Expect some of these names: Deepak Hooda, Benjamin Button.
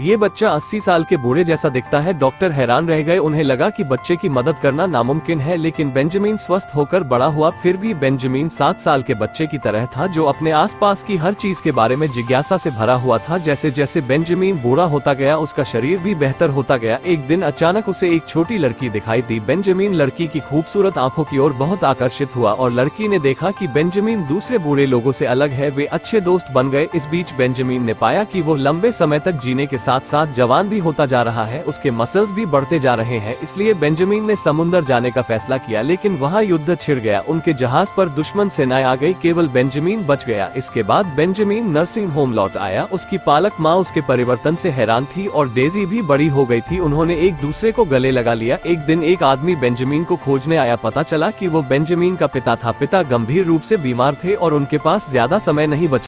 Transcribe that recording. ये बच्चा 80 साल के बूढ़े जैसा दिखता है। डॉक्टर हैरान रह गए। उन्हें लगा कि बच्चे की मदद करना नामुमकिन है, लेकिन बेंजामिन स्वस्थ होकर बड़ा हुआ। फिर भी बेंजामिन 7 साल के बच्चे की तरह था जो अपने आसपास की हर चीज के बारे में जिज्ञासा से भरा हुआ था। जैसे जैसे बेंजामिन बूढ़ा होता गया उसका शरीर भी बेहतर होता गया। एक दिन अचानक उसे एक छोटी लड़की दिखाई दी। बेंजामिन लड़की की खूबसूरत आंखों की ओर बहुत आकर्षित हुआ और लड़की ने देखा कि बेंजामिन दूसरे बूढ़े लोगों से अलग है। वे अच्छे दोस्त बन गए। इस बीच बेंजामिन ने पाया कि वो लंबे समय तक जीने के साथ साथ जवान भी होता जा रहा है, उसके मसल्स भी बढ़ते जा रहे हैं। इसलिए बेंजामिन ने समुद्र जाने का फैसला किया, लेकिन वहाँ युद्ध छिड़ गया। उनके जहाज पर दुश्मन सेनाएं आ गई, केवल बेंजामिन बच गया। इसके बाद बेंजामिन नर्सिंग होम लौट आया। उसकी पालक माँ उसके परिवर्तन से हैरान थी और डेजी भी बड़ी हो गई थी। उन्होंने एक दूसरे को गले लगा लिया। एक दिन एक आदमी बेंजामिन को खोजने आया। पता चला कि वो बेंजामिन का पिता था। पिता गंभीर रूप से बीमार थे और उनके पास ज्यादा समय नहीं बचा।